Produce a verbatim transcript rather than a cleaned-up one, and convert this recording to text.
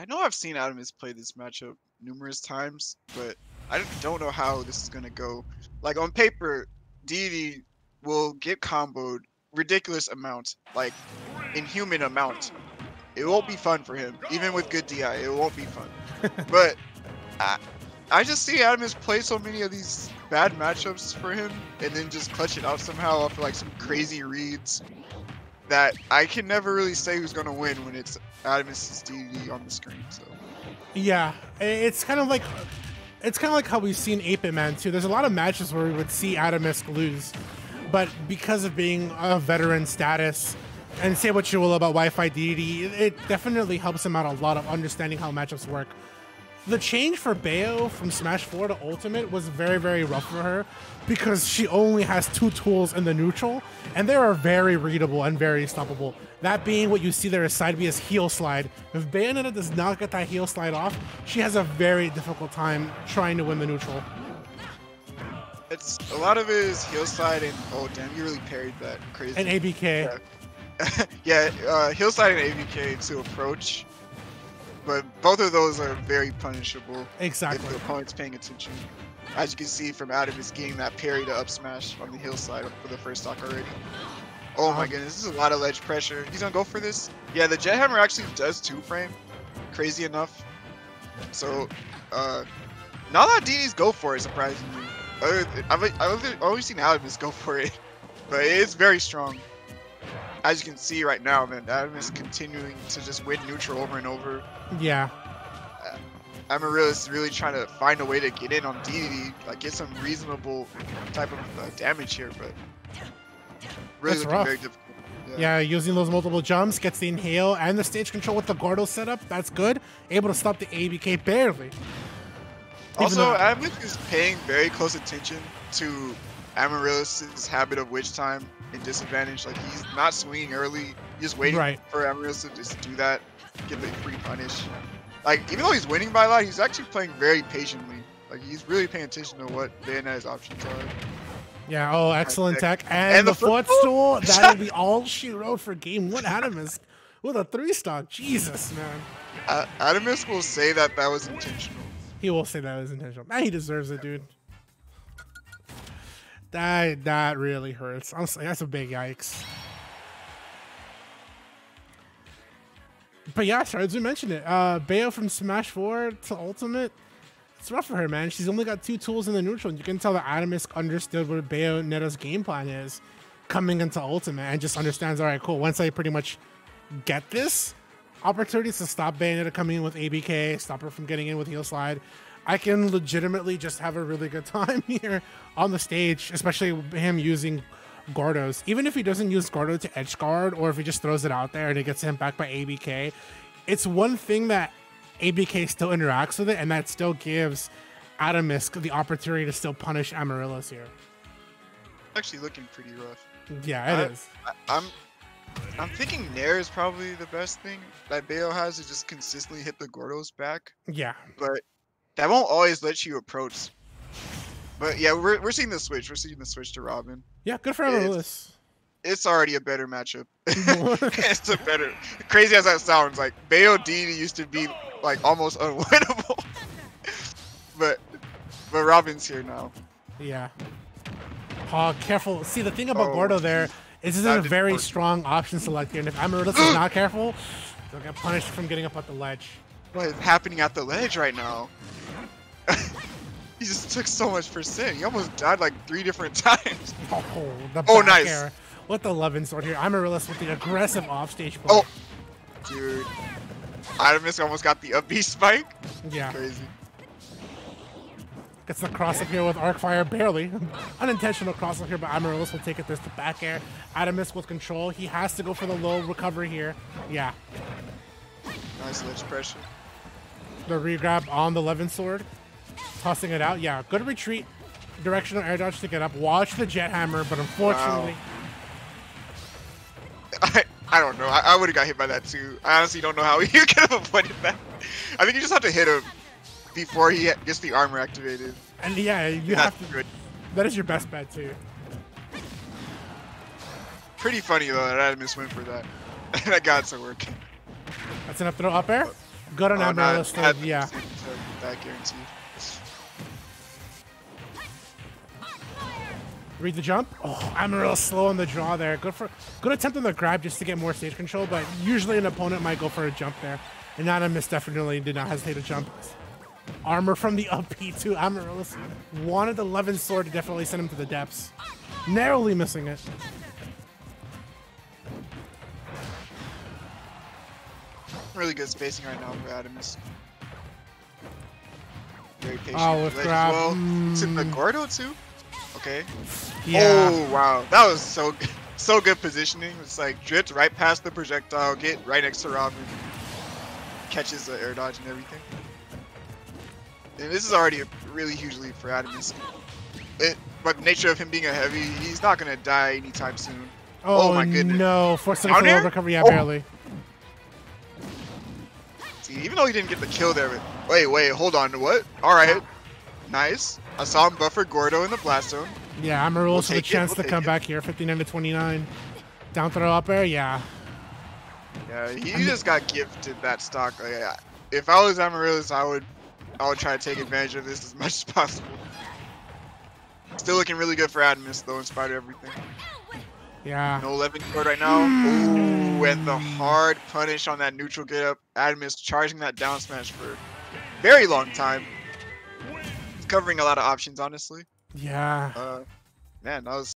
I know I've seen Adamus play this matchup numerous times, but I don't know how this is gonna go. Like on paper, D D will get comboed ridiculous amount, like inhuman amount. It won't be fun for him, even with good D I. It won't be fun. But I, I just see Adamus play so many of these bad matchups for him, and then just clutch it out somehow off like some crazy reads. That I can never really say who's gonna win when it's Adamus' D D on the screen. So yeah, it's kind of like it's kind of like how we've seen Ape Man too. There's a lot of matches where we would see Adamus lose, but because of being a veteran status, and say what you will about Wi-Fi D D, it definitely helps him out a lot of understanding how matchups work. The change for Bayo from Smash four to Ultimate was very, very rough for her because she only has two tools in the neutral, and they are very readable and very stoppable. That being what you see there is side B as heel slide. If Bayonetta does not get that heel slide off, she has a very difficult time trying to win the neutral. It's a lot of it is heel slide and oh damn, you really parried that crazy. And A B K. Yeah, yeah uh, heel slide and A B K to approach. But both of those are very punishable. Exactly. If the opponent's paying attention. As you can see from Adamus getting that parry to up smash on the heel side for the first stock already. Oh my goodness, this is a lot of ledge pressure. He's gonna go for this. Yeah, the Jet Hammer actually does two frame. Crazy enough. So, uh, not a lot of D Ds go for it, surprisingly. Other than, I've, I've always seen Adamus go for it, but it's very strong. As you can see right now, man, Adamus continuing to just win neutral over and over. Yeah. Uh, Amaryllis really trying to find a way to get in on D D, like get some reasonable type of uh, damage here, but really looking very difficult. Yeah. Yeah, using those multiple jumps, gets the inhale and the stage control with the Gordo setup. That's good. Able to stop the A B K barely. Also, Adamus is paying very close attention to Amaryllis' habit of witch time and disadvantage. Like, he's not swinging early, he's just waiting right. for Amaryllis to just do that, get the free punish. Like, even though he's winning by a lot, he's actually playing very patiently. Like, he's really paying attention to what Bayonetta's options are. Yeah, oh, excellent tech. tech. And, and the, the footstool, that'll be all she wrote for game one. Adamus with a three-stock. Jesus, man. Uh, Adamus will say that that was intentional. He will say that was intentional. Man, he deserves it, dude. That that really hurts. I'm sorry, that's a big yikes. But yeah, sorry, as we mentioned it, uh, Bayo from Smash four to Ultimate, it's rough for her, man. She's only got two tools in the neutral, and you can tell that Adamus understood what Bayonetta's game plan is coming into Ultimate, and just understands, all right, cool, once I pretty much get this, opportunities to stop Bayonetta coming in with A B K, stop her from getting in with heel slide. I can legitimately just have a really good time here on the stage, especially him using Gordos. Even if he doesn't use Gordo to edge guard, or if he just throws it out there and it gets hit back by A B K, it's one thing that A B K still interacts with it, and that still gives Adamus the opportunity to still punish Amaryllis here. Actually, looking pretty rough. Yeah, it I, is. I, I'm, I'm thinking Nair is probably the best thing that Bayo has to just consistently hit the Gordos back. Yeah, but that won't always let you approach. But yeah, we're, we're seeing the switch. We're seeing the switch to Robin. Yeah, good for Amaryllis. It's, it's already a better matchup. It's a better. Crazy as that sounds, like Bayo D D used to be like almost unwinnable. but but Robin's here now. Yeah. Oh, careful. See, the thing about oh, Gordo there is this is a very work. strong option select here, and if Amaryllis is not careful, they'll get punished from getting up at the ledge. What is happening at the ledge right now? He just took so much percent. He almost died like three different times. Oh, the oh nice. Air. With the Levin Sword here. Amaryllis with the aggressive offstage play. Oh, dude. Adamus almost got the up B spike. Yeah. Crazy. Gets the cross up here with Arcfire, barely. Unintentional cross up here, but Amaryllis will take it. There's the back air. Adamus with control. He has to go for the low recovery here. Yeah. Nice ledge pressure. The re-grab on the Levin Sword. Tossing it out, yeah. Good retreat, directional air dodge to get up. Watch the Jet Hammer, but unfortunately, wow. I I don't know. I, I would have got hit by that too. I honestly don't know how you could have avoided that. I think you just have to hit him before he gets the armor activated. And yeah, you That's have to. Good. That is your best bet too. Pretty funny though that Adamus went for that. That got to work. That's enough to throw up air. Good on oh, Amaryllis, no, though, yeah. Back guaranteed. Read the jump. Oh, Amaryllis slow on the draw there. Good for, good attempt on the grab just to get more stage control, but usually an opponent might go for a jump there. And Adamus definitely did not hesitate to jump. Armor from the up B to Amaryllis. Wanted the Levin Sword to definitely send him to the depths. Narrowly missing it. Really good spacing right now for Adamus. Very patient. Oh, with grab. Well, mm. It's in the Gordo too. Okay. Yeah. Oh wow, that was so good. So good positioning. It's like drift right past the projectile, get right next to Robin, catches the air dodge and everything. And this is already a really huge lead for Adamus. It, but the nature of him being a heavy, he's not gonna die anytime soon. Oh, oh my goodness! No, forced into a recovery. Yeah, oh. Barely. See, even though he didn't get the kill there, but wait, wait, hold on. What? All right, nice. I saw him buffer Gordo in the blast zone. Yeah, Amaryllis with a chance to come back here. fifty-nine to twenty-nine. Down throw up air, yeah. Yeah, he just got gifted that stock. Like, if I was Amaryllis, I would, I would try to take advantage of this as much as possible. Still looking really good for Adamus though, in spite of everything. Yeah. No eleven board right now. Ooh, and the hard punish on that neutral get up. Adamus charging that down smash for a very long time. Covering a lot of options, honestly. Yeah. Uh, man, that was.